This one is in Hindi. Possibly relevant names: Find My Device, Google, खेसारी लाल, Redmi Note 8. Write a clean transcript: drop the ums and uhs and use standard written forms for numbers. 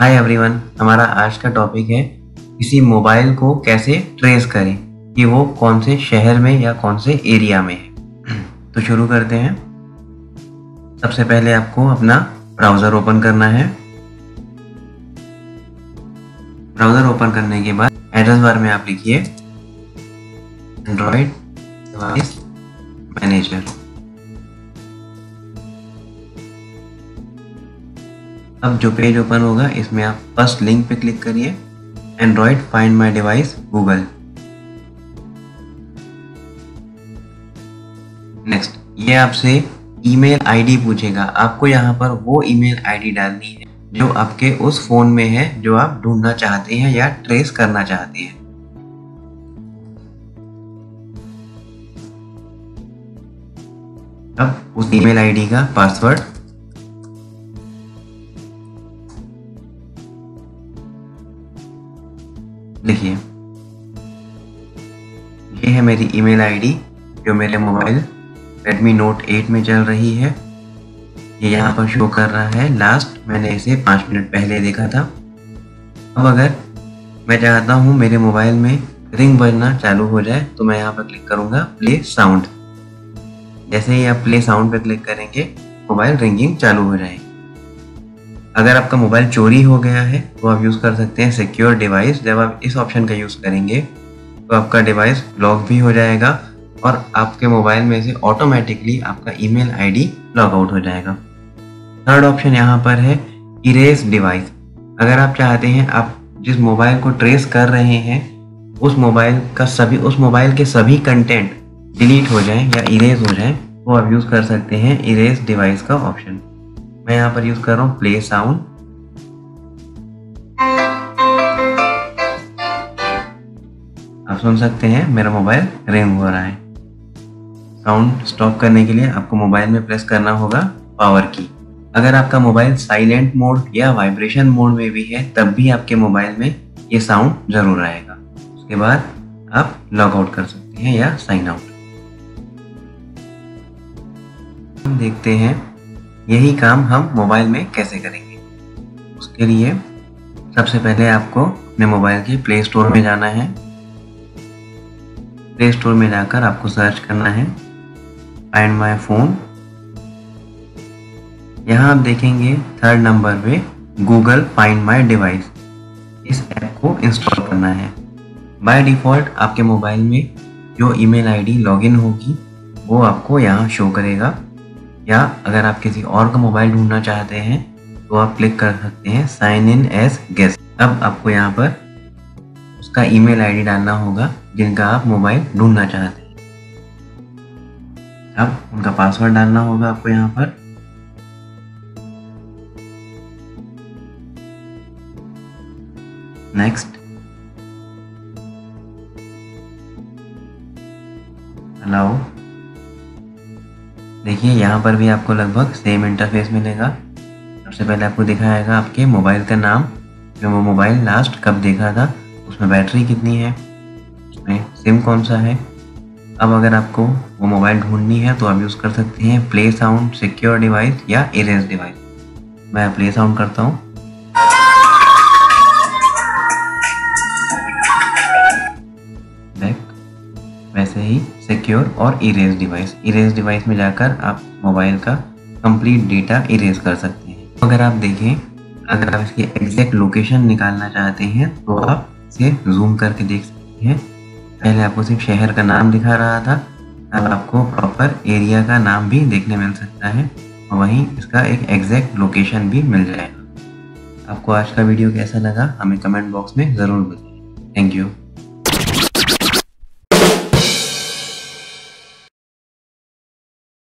हाय एवरीवन, हमारा आज का टॉपिक है किसी मोबाइल को कैसे ट्रेस करें कि वो कौन से शहर में या कौन से एरिया में है। तो शुरू करते हैं। सबसे पहले आपको अपना ब्राउज़र ओपन करना है। ब्राउज़र ओपन करने के बाद एड्रेस बार में आप लिखिए एंड्रॉयड डिवाइस मैनेजर। अब जो पेज ओपन होगा इसमें आप फर्स्ट लिंक पे क्लिक करिए, Android find my device Google. Next, ये आपसे ईमेल आईडी पूछेगा। आपको यहाँ पर वो ईमेल आईडी डालनी है जो आपके उस फोन में है जो आप ढूंढना चाहते हैं या ट्रेस करना चाहते हैं। अब उस ईमेल आईडी का पासवर्ड लिखिए। ये है मेरी ईमेल आईडी जो मेरे मोबाइल Redmi Note 8 में चल रही है। ये यहाँ पर शो कर रहा है, लास्ट मैंने इसे 5 मिनट पहले देखा था। अब अगर मैं चाहता हूँ मेरे मोबाइल में रिंग बजना चालू हो जाए तो मैं यहाँ पर क्लिक करूँगा प्ले साउंड। जैसे ही आप प्ले साउंड पर क्लिक करेंगे मोबाइल रिंगिंग चालू हो जाएगी। अगर आपका मोबाइल चोरी हो गया है तो आप यूज़ कर सकते हैं सिक्योर डिवाइस। जब आप इस ऑप्शन का यूज़ करेंगे तो आपका डिवाइस लॉक भी हो जाएगा और आपके मोबाइल में से ऑटोमेटिकली आपका ईमेल आईडी लॉग आउट हो जाएगा। थर्ड ऑप्शन यहाँ पर है इरेज डिवाइस। अगर आप चाहते हैं आप जिस मोबाइल को ट्रेस कर रहे हैं उस मोबाइल के सभी कंटेंट डिलीट हो जाएँ या इरेज हो जाएँ तो आप यूज़ कर सकते हैं इरेज डिवाइस का ऑप्शन। मैं यहाँ पर यूज कर रहा हूँ प्ले साउंड। आप सुन सकते हैं मेरा मोबाइल रिंग हो रहा है। साउंड स्टॉप करने के लिए आपको मोबाइल में प्रेस करना होगा पावर की। अगर आपका मोबाइल साइलेंट मोड या वाइब्रेशन मोड में भी है तब भी आपके मोबाइल में ये साउंड जरूर आएगा। उसके बाद आप लॉग आउट कर सकते हैं या साइन आउट। हम देखते हैं यही काम हम मोबाइल में कैसे करेंगे। उसके लिए सबसे पहले आपको अपने मोबाइल के प्ले स्टोर में जाना है। प्ले स्टोर में जाकर आपको सर्च करना है फाइंड माय फोन। यहाँ आप देखेंगे थर्ड नंबर पे गूगल फाइंड माय डिवाइस। इस ऐप को इंस्टॉल करना है। बाय डिफ़ॉल्ट आपके मोबाइल में जो ईमेल आईडी लॉगिन होगी वो आपको यहाँ शो करेगा, या अगर आप किसी और का मोबाइल ढूंढना चाहते हैं तो आप क्लिक कर सकते हैं साइन इन एज गेस्ट। अब आपको यहाँ पर उसका ईमेल आईडी डालना होगा जिनका आप मोबाइल ढूंढना चाहते हैं। अब उनका पासवर्ड डालना होगा आपको यहाँ पर। Next, allow. देखिए यहाँ पर भी आपको लगभग सेम इंटरफेस मिलेगा। सबसे पहले आपको दिखाएगा आपके मोबाइल का नाम, जो वो मोबाइल लास्ट कब देखा था, उसमें बैटरी कितनी है, उसमें सिम कौन सा है। अब अगर आपको वो मोबाइल ढूंढनी है तो आप यूज़ कर सकते हैं प्ले साउंड, सिक्योर डिवाइस या इरेज डिवाइस। मैं प्ले साउंड करता हूँ। वैसे ही सिक्योर और इरेज डिवाइस में जाकर आप मोबाइल का कंप्लीट डेटा इरेज कर सकते हैं। अगर आप देखें, अगर आप इसकी एग्जैक्ट लोकेशन निकालना चाहते हैं तो आप इसे जूम करके देख सकते हैं। पहले आपको सिर्फ शहर का नाम दिखा रहा था, अब आपको प्रॉपर एरिया का नाम भी देखने मिल सकता है और वहीं इसका एक एग्जैक्ट लोकेशन भी मिल जाएगा। आपको आज का वीडियो कैसा लगा हमें कमेंट बॉक्स में ज़रूर बताइए। Thank you.